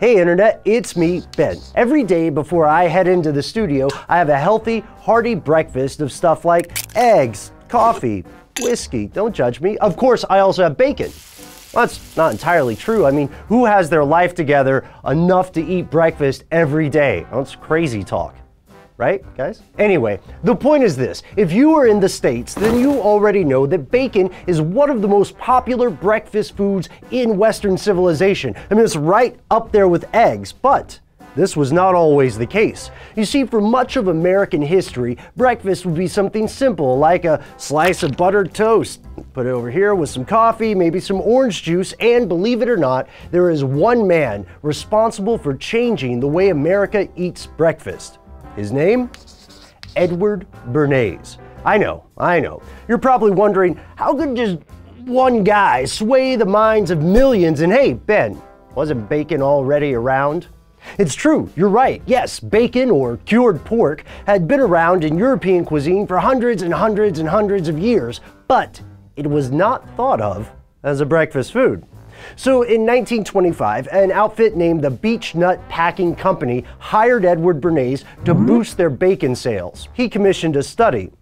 Hey internet, it's me, Ben. Every day before I head into the studio, I have a healthy, hearty breakfast of stuff like eggs, coffee, whiskey, don't judge me. Of course, I also have bacon. Well, that's not entirely true. I mean, who has their life together enough to eat breakfast every day? Well, that's crazy talk. Right, guys? Anyway, the point is this. If you are in the States, then you already know that bacon is one of the most popular breakfast foods in Western civilization. I mean, it's right up there with eggs, but this was not always the case. You see, for much of American history, breakfast would be something simple, like a slice of buttered toast. Put it over here with some coffee, maybe some orange juice, and believe it or not, there is one man responsible for changing the way America eats breakfast. His name? Edward Bernays. I know. You're probably wondering, how could just one guy sway the minds of millions? And hey, Ben, wasn't bacon already around? It's true, you're right. Yes, bacon or cured pork had been around in European cuisine for hundreds of years, but it was not thought of as a breakfast food. So in 1925, an outfit named the Beech-Nut Packing Company hired Edward Bernays to boost their bacon sales. He commissioned a study,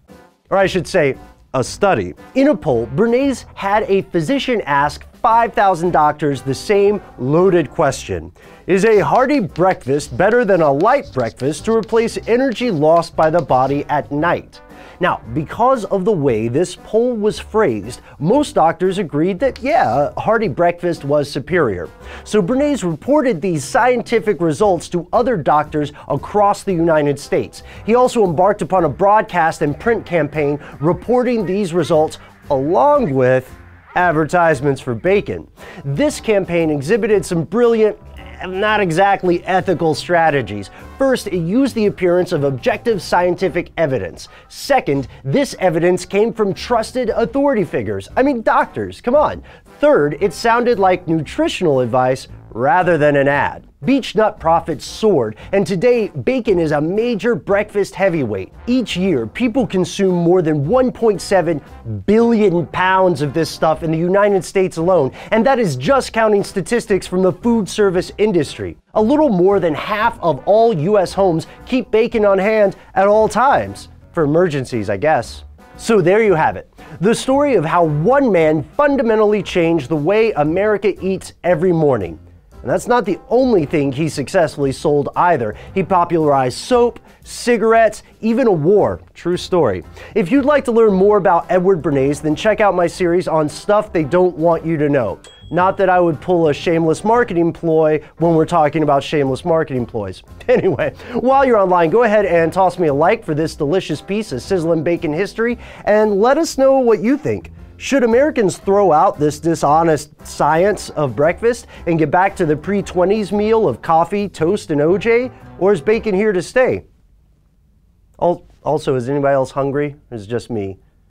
or I should say, a study. In a poll, Bernays had a physician ask 5,000 doctors the same loaded question. Is a hearty breakfast better than a light breakfast to replace energy lost by the body at night? Now, because of the way this poll was phrased, most doctors agreed that, yeah, a hearty breakfast was superior. So Bernays reported these scientific results to other doctors across the United States. He also embarked upon a broadcast and print campaign reporting these results along with advertisements for bacon. This campaign exhibited some brilliant, not exactly ethical strategies. First, it used the appearance of objective scientific evidence. Second, this evidence came from trusted authority figures. I mean, doctors, come on. Third, it sounded like nutritional advice rather than an ad. Beech-nut profits soared, and today bacon is a major breakfast heavyweight. Each year, people consume more than 1.7 billion pounds of this stuff in the United States alone, and that is just counting statistics from the food service industry. A little more than half of all US homes keep bacon on hand at all times. For emergencies, I guess. So there you have it. The story of how one man fundamentally changed the way America eats every morning. And that's not the only thing he successfully sold either. He popularized soap, cigarettes, even a war. True story. If you'd like to learn more about Edward Bernays, then check out my series on Stuff They Don't Want You to Know. Not that I would pull a shameless marketing ploy when we're talking about shameless marketing ploys. Anyway, while you're online, go ahead and toss me a like for this delicious piece of sizzling bacon history, and let us know what you think. Should Americans throw out this dishonest science of breakfast and get back to the pre-20s meal of coffee, toast, and OJ? Or is bacon here to stay? Also, is anybody else hungry? Or is it just me?